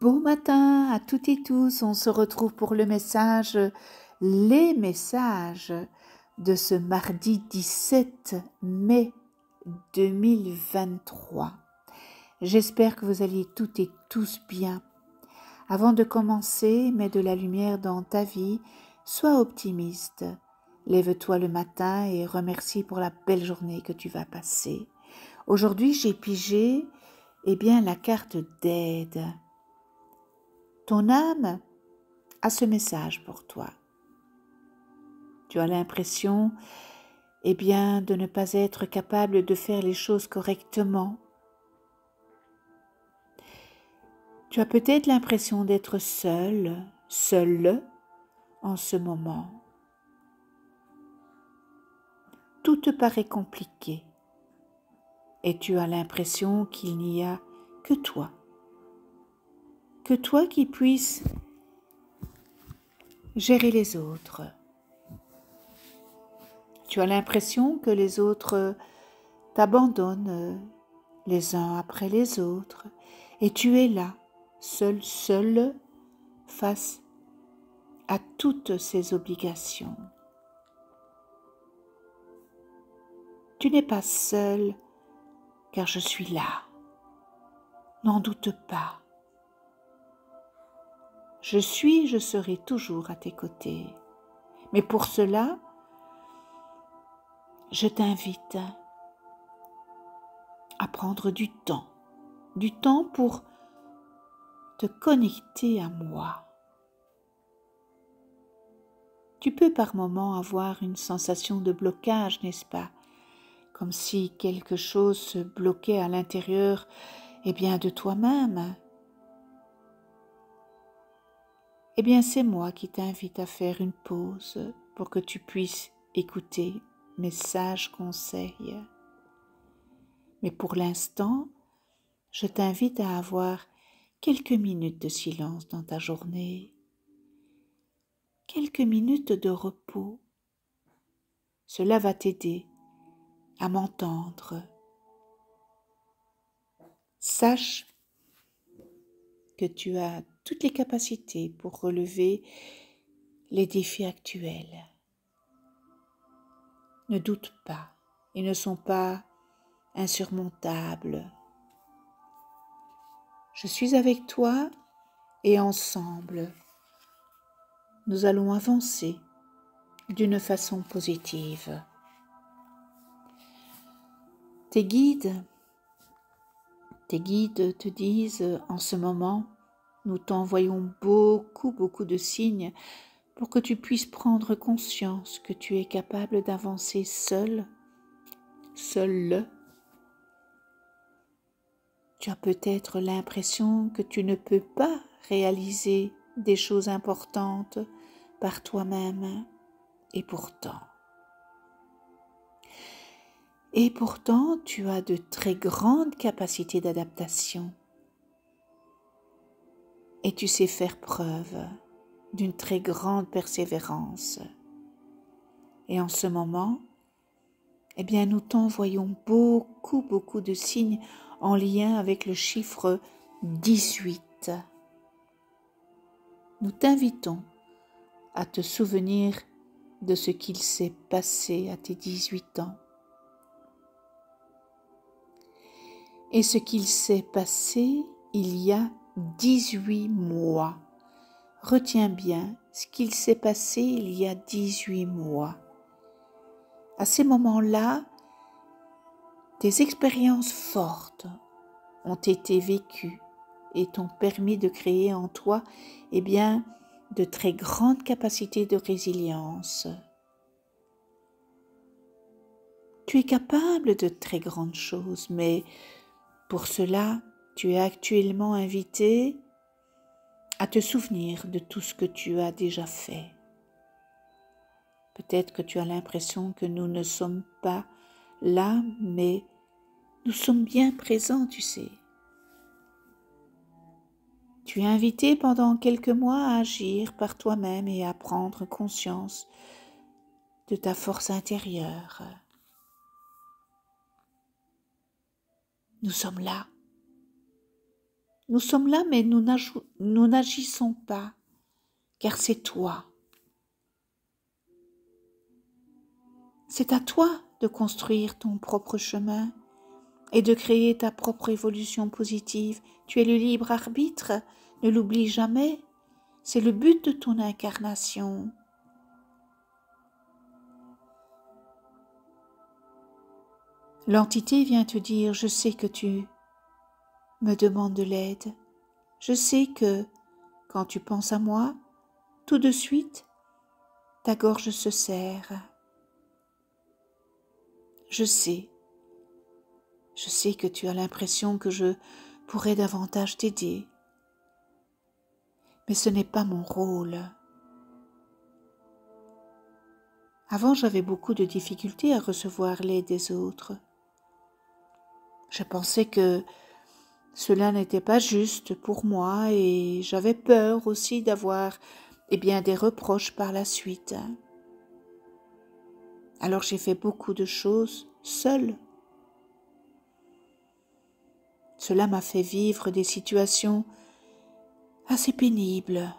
Bon matin à toutes et tous, on se retrouve pour le message, les messages de ce mardi 17 mai 2023. J'espère que vous allez toutes et tous bien. Avant de commencer, mets de la lumière dans ta vie, sois optimiste. Lève-toi le matin et remercie pour la belle journée que tu vas passer. Aujourd'hui, j'ai pigé la carte d'aide. Ton âme a ce message pour toi. Tu as l'impression, de ne pas être capable de faire les choses correctement. Tu as peut-être l'impression d'être seul en ce moment. Tout te paraît compliqué et tu as l'impression qu'il n'y a que toi. Que toi qui puisses gérer les autres. Tu as l'impression que les autres t'abandonnent les uns après les autres et tu es là, seul face à toutes ces obligations. Tu n'es pas seul car je suis là, n'en doute pas. Je serai toujours à tes côtés. Mais pour cela, je t'invite à prendre du temps pour te connecter à moi. Tu peux par moments avoir une sensation de blocage, n'est-ce pas? Comme si quelque chose se bloquait à l'intérieur, de toi-même. C'est moi qui t'invite à faire une pause pour que tu puisses écouter mes sages conseils. Mais pour l'instant, je t'invite à avoir quelques minutes de silence dans ta journée, quelques minutes de repos. Cela va t'aider à m'entendre. Sache que tu as toutes les capacités pour relever les défis actuels. Ne doute pas, ils ne sont pas insurmontables. Je suis avec toi et ensemble, nous allons avancer d'une façon positive. Tes guides te disent en ce moment, nous t'envoyons beaucoup de signes pour que tu puisses prendre conscience que tu es capable d'avancer seul. Tu as peut-être l'impression que tu ne peux pas réaliser des choses importantes par toi-même. Et pourtant, tu as de très grandes capacités d'adaptation et tu sais faire preuve d'une très grande persévérance. Et en ce moment, nous t'envoyons beaucoup de signes en lien avec le chiffre 18. Nous t'invitons à te souvenir de ce qu'il s'est passé à tes 18 ans. Et ce qu'il s'est passé il y a 18 mois. Retiens bien ce qu'il s'est passé il y a 18 mois. À ces moments-là, des expériences fortes ont été vécues et t'ont permis de créer en toi, de très grandes capacités de résilience. Tu es capable de très grandes choses, mais pour cela, tu es actuellement invité à te souvenir de tout ce que tu as déjà fait. Peut-être que tu as l'impression que nous ne sommes pas là, mais nous sommes bien présents, tu sais. Tu es invité pendant quelques mois à agir par toi-même et à prendre conscience de ta force intérieure. Nous sommes là. Nous sommes là, mais nous n'agissons pas, car c'est toi. C'est à toi de construire ton propre chemin et de créer ta propre évolution positive. Tu es le libre arbitre, ne l'oublie jamais. C'est le but de ton incarnation. L'entité vient te dire « Je sais que tu me demandes de l'aide. Je sais que, quand tu penses à moi, tout de suite, ta gorge se serre. Je sais que tu as l'impression que je pourrais davantage t'aider. Mais ce n'est pas mon rôle. Avant, j'avais beaucoup de difficultés à recevoir l'aide des autres. Je pensais que cela n'était pas juste pour moi et j'avais peur aussi d'avoir des reproches par la suite. Alors j'ai fait beaucoup de choses seule. Cela m'a fait vivre des situations assez pénibles.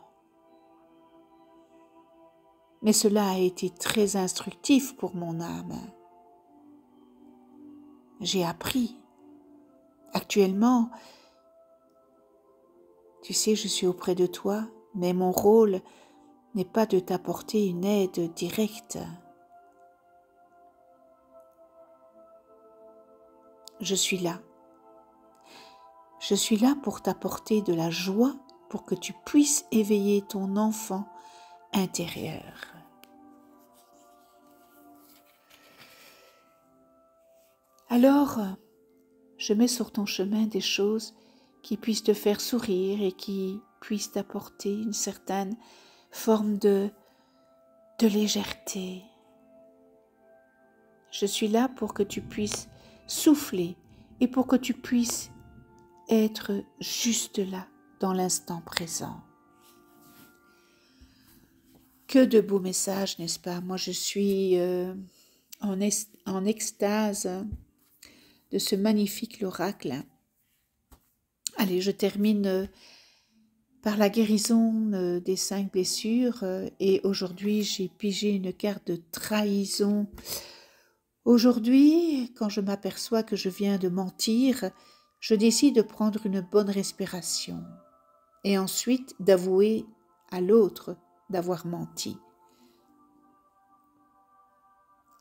Mais cela a été très instructif pour mon âme. J'ai appris. Actuellement, tu sais, je suis auprès de toi, mais mon rôle n'est pas de t'apporter une aide directe. Je suis là. Je suis là pour t'apporter de la joie, pour que tu puisses éveiller ton enfant intérieur. Alors, je mets sur ton chemin des choses qui puissent te faire sourire et qui puissent t'apporter une certaine forme de légèreté. Je suis là pour que tu puisses souffler et pour que tu puisses être juste là, dans l'instant présent. Que de beaux messages, n'est-ce pas? Moi, je suis en extase de ce magnifique oracle. Allez, je termine par la guérison des 5 blessures. Et aujourd'hui, j'ai pigé une carte de trahison. Aujourd'hui, quand je m'aperçois que je viens de mentir, je décide de prendre une bonne respiration et ensuite d'avouer à l'autre d'avoir menti.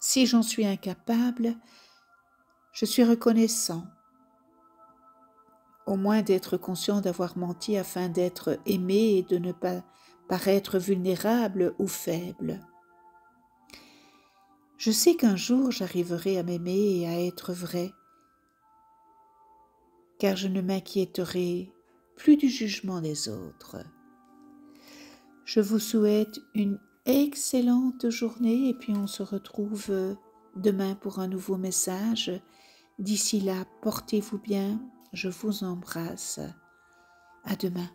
Si j'en suis incapable, je suis reconnaissant, au moins d'être conscient d'avoir menti afin d'être aimé et de ne pas paraître vulnérable ou faible. Je sais qu'un jour j'arriverai à m'aimer et à être vrai, car je ne m'inquiéterai plus du jugement des autres. Je vous souhaite une excellente journée et puis on se retrouve demain pour un nouveau message. D'ici là, portez-vous bien, je vous embrasse. À demain.